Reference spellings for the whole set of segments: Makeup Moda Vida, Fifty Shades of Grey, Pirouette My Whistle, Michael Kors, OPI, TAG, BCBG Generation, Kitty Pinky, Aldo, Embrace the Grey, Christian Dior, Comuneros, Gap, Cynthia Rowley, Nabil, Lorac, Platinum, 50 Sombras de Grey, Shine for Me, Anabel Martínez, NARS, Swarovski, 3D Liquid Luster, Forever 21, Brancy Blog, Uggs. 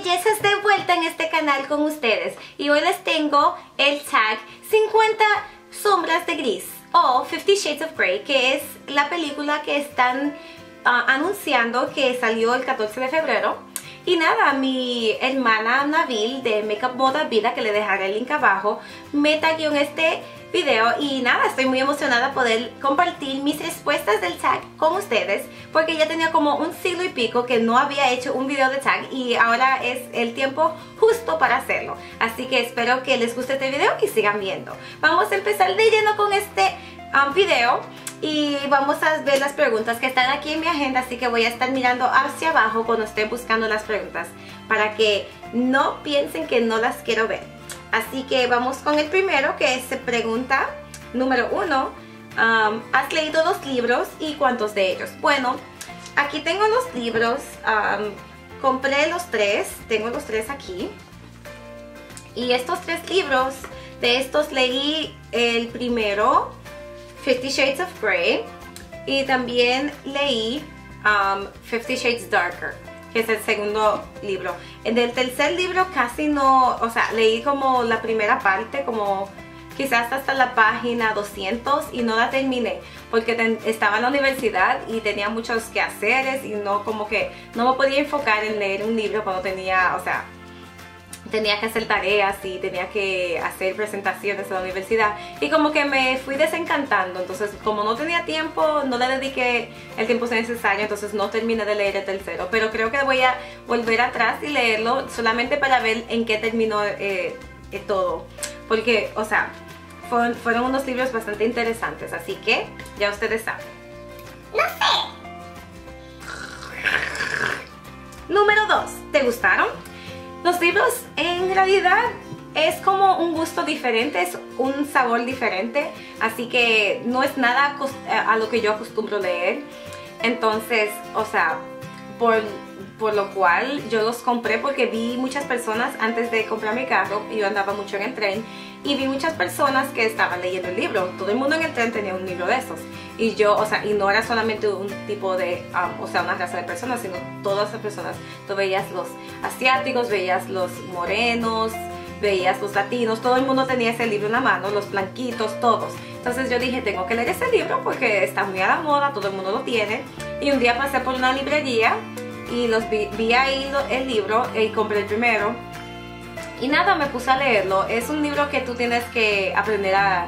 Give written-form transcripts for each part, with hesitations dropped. bellezas de vuelta en este canal con ustedes. Y hoy les tengo el tag 50 Sombras de Gris o 50 Shades of Grey, que es la película que están anunciando, que salió el 14 de febrero. Y nada, mi hermana Nabil de Makeup Moda Vida, que le dejaré el link abajo, me tagueó en este video. Y nada, estoy muy emocionada poder compartir mis respuestas del tag con ustedes, porque ya tenía como un siglo y pico que no había hecho un video de tag y ahora es el tiempo justo para hacerlo. Así que espero que les guste este video y sigan viendo. Vamos a empezar de lleno con este video. Y vamos a ver las preguntas que están aquí en mi agenda, así que voy a estar mirando hacia abajo cuando esté buscando las preguntas, para que no piensen que no las quiero ver. Así que vamos con el primero, que es pregunta número 1. ¿Has leído los libros y cuántos de ellos? Bueno, aquí tengo los libros, compré los 3, tengo los 3 aquí. Y estos 3 libros, de estos leí el primero, 50 Shades of Grey, y también leí 50 Shades Darker, que es el segundo libro. En el tercer libro casi no, o sea, leí como la primera parte, como quizás hasta la página 200, y no la terminé porque estaba en la universidad y tenía muchos quehaceres y no, como que no me podía enfocar en leer un libro cuando tenía, o sea, tenía que hacer tareas y tenía que hacer presentaciones en la universidad, y como que me fui desencantando. Entonces, como no tenía tiempo, no le dediqué el tiempo necesario, entonces no terminé de leer el tercero, pero creo que voy a volver atrás y leerlo solamente para ver en qué terminó todo, porque, o sea, fueron unos libros bastante interesantes, así que ya ustedes saben. ¡No sé! Número 2, ¿te gustaron? Los libros en realidad es como un gusto diferente, es un sabor diferente, así que no es nada a lo que yo acostumbro leer. Entonces, o sea, por lo cual yo los compré, porque vi muchas personas antes de comprar mi carro, yo andaba mucho en el tren, y vi muchas personas que estaban leyendo el libro. Todo el mundo en el tren tenía un libro de esos. Y yo, o sea, y no era solamente un tipo de, o sea, una raza de personas, sino todas las personas. Tú veías los asiáticos, veías los morenos, veías los latinos, todo el mundo tenía ese libro en la mano, los blanquitos, todos. Entonces yo dije, tengo que leer ese libro porque está muy a la moda, todo el mundo lo tiene. Y un día pasé por una librería y los vi ahí el libro y compré el primero. Y nada, me puse a leerlo. Es un libro que tú tienes que aprender a,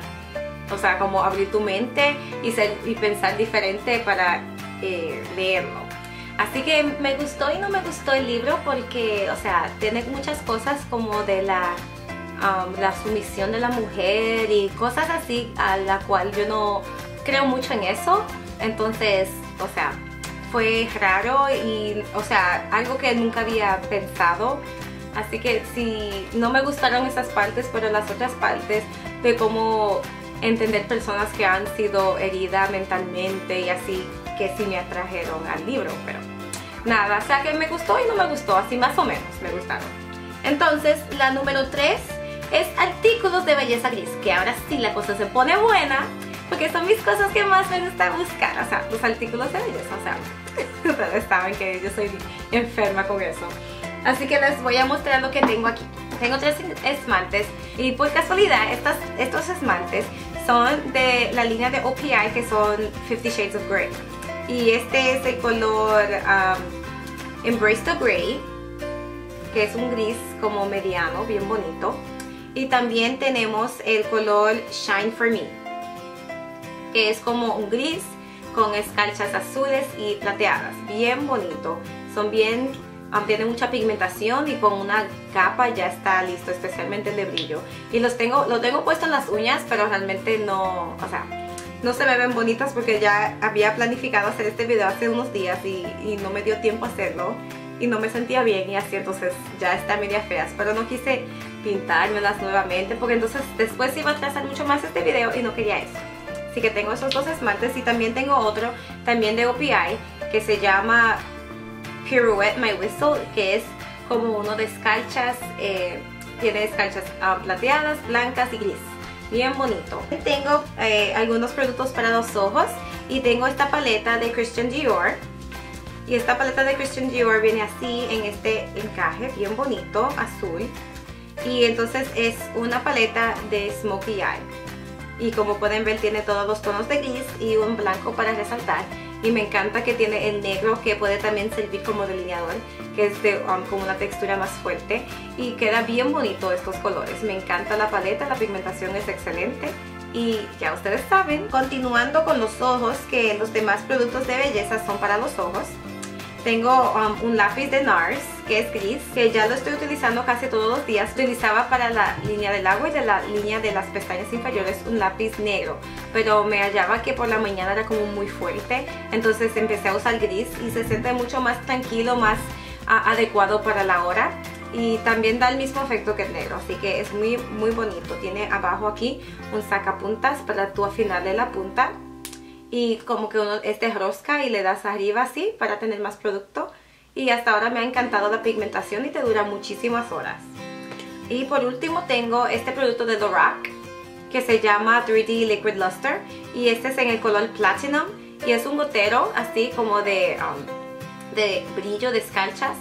o sea, como abrir tu mente y pensar diferente para leerlo. Así que me gustó y no me gustó el libro porque, o sea, tiene muchas cosas como de la sumisión de la mujer y cosas así, a la cual yo no creo mucho en eso. Entonces, o sea, fue raro y, o sea, algo que nunca había pensado. Así que sí, no me gustaron esas partes, pero las otras partes de cómo entender personas que han sido heridas mentalmente y así, que sí me atrajeron al libro. Pero nada, o sea que me gustó y no me gustó, así más o menos me gustaron. Entonces, la número 3 es artículos de belleza gris, que ahora sí la cosa se pone buena, porque son mis cosas que más me gusta buscar, o sea, los artículos de belleza, o sea, ustedes saben que yo soy enferma con eso. Así que les voy a mostrar lo que tengo aquí. Tengo 3 esmaltes y por casualidad estos esmaltes son de la línea de OPI, que son 50 Shades of Grey. Y este es el color Embrace the Grey, que es un gris como mediano, bien bonito. Y también tenemos el color Shine for Me, que es como un gris con escarchas azules y plateadas, bien bonito. Son bien... tiene mucha pigmentación y con una capa ya está listo, especialmente el de brillo. Y los tengo puesto en las uñas, pero realmente no, o sea, no se me ven bonitas porque ya había planificado hacer este video hace unos días y no me dio tiempo a hacerlo y no me sentía bien y así, entonces ya están media feas, pero no quise pintármelas nuevamente porque entonces después iba a atrasar mucho más este video y no quería eso. Así que tengo esos 2 esmaltes y también tengo otro, también de OPI, que se llama Pirouette My Whistle, que es como uno de escarchas, tiene escarchas plateadas, blancas y gris, bien bonito. Tengo algunos productos para los ojos y tengo esta paleta de Christian Dior Y esta paleta de Christian Dior viene así en este encaje bien bonito, azul. Y entonces es una paleta de Smoky Eye. Y como pueden ver tiene todos los tonos de gris y un blanco para resaltar. Y me encanta que tiene el negro que puede también servir como delineador, que es de, con una textura más fuerte. Y queda bien bonito estos colores. Me encanta la paleta, la pigmentación es excelente. Y ya ustedes saben, continuando con los ojos, que los demás productos de belleza son para los ojos. Tengo un lápiz de NARS que es gris, que ya lo estoy utilizando casi todos los días. Utilizaba para la línea del agua y de la línea de las pestañas inferiores un lápiz negro, pero me hallaba que por la mañana era como muy fuerte, entonces empecé a usar gris y se siente mucho más tranquilo, más adecuado para la hora. Y también da el mismo efecto que el negro, así que es muy muy bonito. Tiene abajo aquí un sacapuntas para tú afinarle la punta. Y como que uno es de rosca y le das arriba así para tener más producto. Y hasta ahora me ha encantado la pigmentación y te dura muchísimas horas. Y por último tengo este producto de Lorac que se llama 3D Liquid Luster. Y este es en el color Platinum y es un gotero así como de brillo, de escarchas.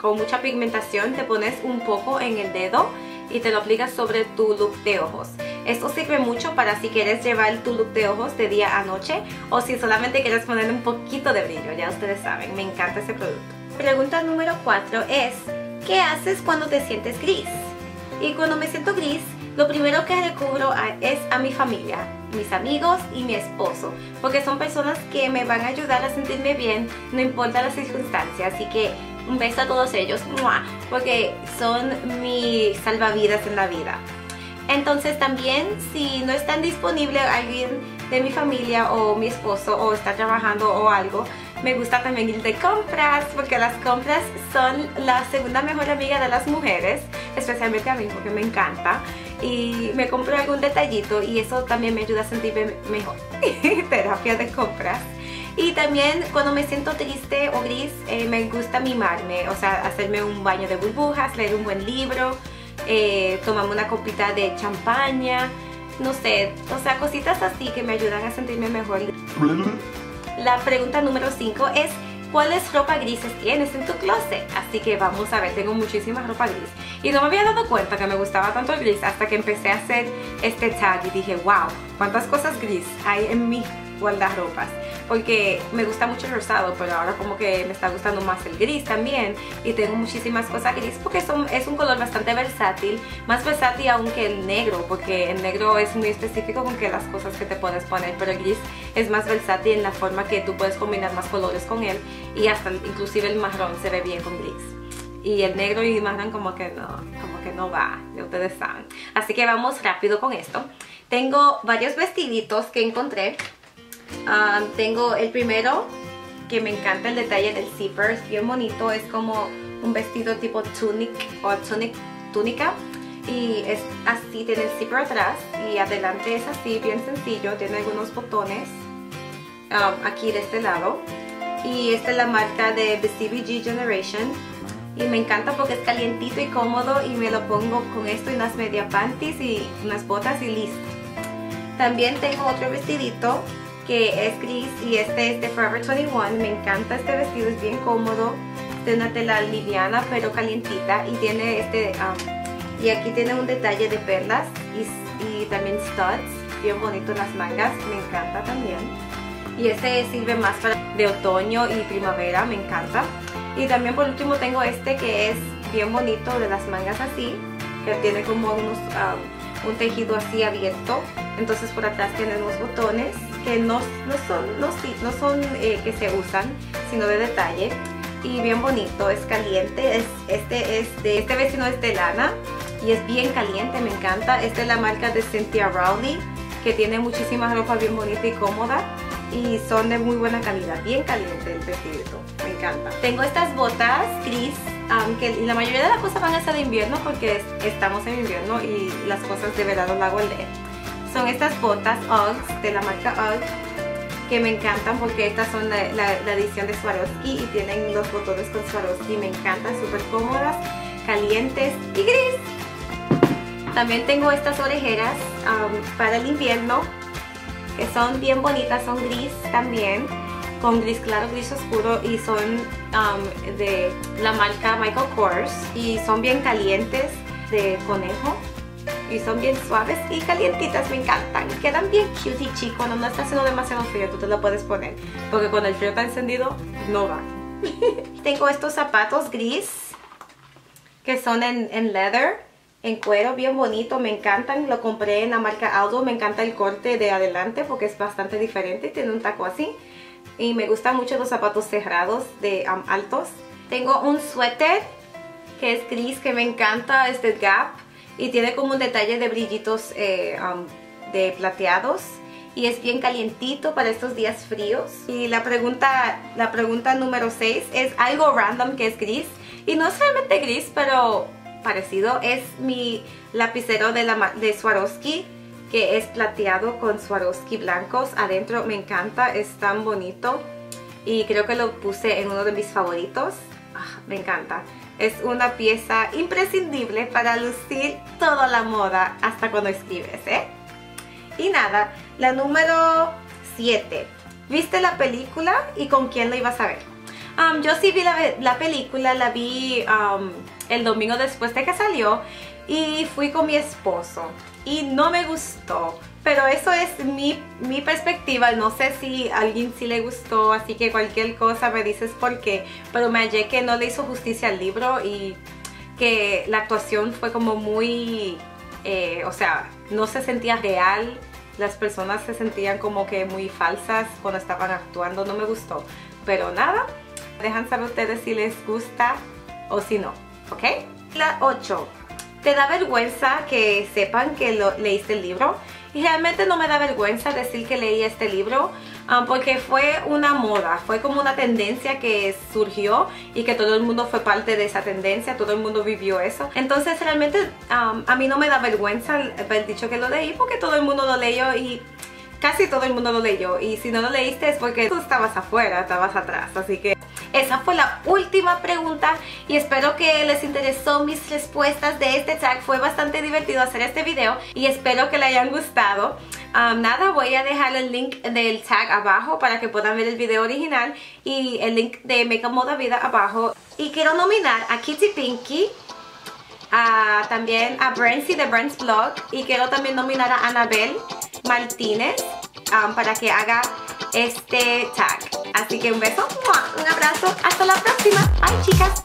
Con mucha pigmentación te pones un poco en el dedo y te lo aplicas sobre tu look de ojos. Esto sirve mucho para si quieres llevar tu look de ojos de día a noche o si solamente quieres poner un poquito de brillo, ya ustedes saben, me encanta ese producto. Pregunta número 4 es, ¿qué haces cuando te sientes gris? Y cuando me siento gris, lo primero que recurro es a mi familia, mis amigos y mi esposo, porque son personas que me van a ayudar a sentirme bien, no importa las circunstancias, así que un beso a todos ellos, porque son mi salvavidas en la vida. Entonces también si no están disponible alguien de mi familia o mi esposo o está trabajando o algo, me gusta también ir de compras, porque las compras son la segunda mejor amiga de las mujeres, especialmente a mí porque me encanta. Y me compro algún detallito y eso también me ayuda a sentirme mejor. Terapia de compras. Y también cuando me siento triste o gris, me gusta mimarme, o sea, hacerme un baño de burbujas, leer un buen libro, tomarme una copita de champaña, no sé, o sea, cositas así que me ayudan a sentirme mejor. La pregunta número 5 es, ¿cuáles ropa grises tienes en tu closet? Así que vamos a ver, tengo muchísima ropa gris. Y no me había dado cuenta que me gustaba tanto el gris hasta que empecé a hacer este tag y dije, wow, cuántas cosas gris hay en mi guardarropas. Porque me gusta mucho el rosado, pero ahora como que me está gustando más el gris también. Y tengo muchísimas cosas gris porque es un color bastante versátil. Más versátil aún que el negro, porque el negro es muy específico con que las cosas que te puedes poner. Pero el gris es más versátil en la forma que tú puedes combinar más colores con él. Y hasta inclusive el marrón se ve bien con gris. Y el negro y el marrón como que no va, ya ustedes saben. Así que vamos rápido con esto. Tengo varios vestiditos que encontré. Tengo el primero que me encanta el detalle del zipper, es bien bonito, es como un vestido tipo túnica y es así, tiene el zipper atrás y adelante es así, bien sencillo, tiene algunos botones aquí de este lado y esta es la marca de BCBG Generation y me encanta porque es calientito y cómodo y me lo pongo con esto y unas media panties y unas botas y listo. También tengo otro vestidito que es gris y este es de Forever 21, me encanta este vestido, es bien cómodo, de una tela liviana pero calientita y tiene este, y aquí tiene un detalle de perlas y también studs, bien bonito las mangas, me encanta también. Y este sirve más para de otoño y primavera, me encanta. Y también por último tengo este que es bien bonito, de las mangas así, que tiene como unos... un tejido así abierto, entonces por atrás tenemos botones que no son que se usan, sino de detalle y bien bonito, es caliente, este vecino es de lana y es bien caliente, me encanta. Esta es la marca de Cynthia Rowley que tiene muchísima ropa bien bonita y cómoda y son de muy buena calidad, bien caliente el vestido, me encanta. Tengo estas botas gris, aunque la mayoría de las cosas van a ser de invierno porque estamos en invierno y las cosas de verano la guardé. Son estas botas Uggs de la marca Uggs que me encantan porque estas son la edición de Swarovski y tienen los botones con Swarovski, me encantan, súper cómodas, calientes y gris. También tengo estas orejeras para el invierno que son bien bonitas, son gris también con gris claro, gris oscuro, y son de la marca Michael Kors, y son bien calientes de conejo, y son bien suaves y calientitas, me encantan, quedan bien cute y chico. Cuando no está haciendo demasiado frío tú te lo puedes poner, porque cuando el frío está encendido no va. Tengo estos zapatos gris que son en leather, en cuero, bien bonito, me encantan. Lo compré en la marca Aldo, me encanta el corte de adelante porque es bastante diferente, tiene un taco así, y me gustan mucho los zapatos cerrados de altos. Tengo un suéter que es gris que me encanta, es de Gap, y tiene como un detalle de brillitos de plateados, y es bien calientito para estos días fríos. Y la pregunta número 6 es algo random que es gris, y no es realmente gris pero parecido, es mi lapicero de Swarovski, que es plateado con Swarovski blancos adentro, me encanta, es tan bonito, y creo que lo puse en uno de mis favoritos. Me encanta, es una pieza imprescindible para lucir toda la moda hasta cuando escribes, ¿eh? Y nada, la número 7, ¿viste la película y con quién lo ibas a ver? Yo sí vi la película, la vi el domingo después de que salió, y fui con mi esposo y no me gustó, pero eso es mi perspectiva. No sé si a alguien sí le gustó, así que cualquier cosa me dices por qué, pero me hallé que no le hizo justicia al libro, y que la actuación fue como muy, o sea, no se sentía real. Las personas se sentían como que muy falsas cuando estaban actuando, no me gustó. Pero nada, dejan saber ustedes si les gusta o si no, ¿ok? La 8. ¿Te da vergüenza que sepan que leíste el libro? Y realmente no me da vergüenza decir que leí este libro, porque fue una moda, fue como una tendencia que surgió, y que todo el mundo fue parte de esa tendencia, todo el mundo vivió eso. Entonces realmente a mí no me da vergüenza haber dicho que lo leí, porque todo el mundo lo leyó, y casi todo el mundo lo leyó, y si no lo leíste es porque tú estabas afuera, estabas atrás. Así que esa fue la última pregunta, y espero que les interesó mis respuestas de este tag. Fue bastante divertido hacer este video y espero que le hayan gustado. Nada, voy a dejar el link del tag abajo para que puedan ver el video original, y el link de Makeup Moda Vida abajo. Y quiero nominar a Kitty Pinky, también a Brancy de Brancy Blog, y quiero también nominar a Anabel Martínez para que haga este tag. Así que un beso, un abrazo, hasta la próxima. Bye, chicas.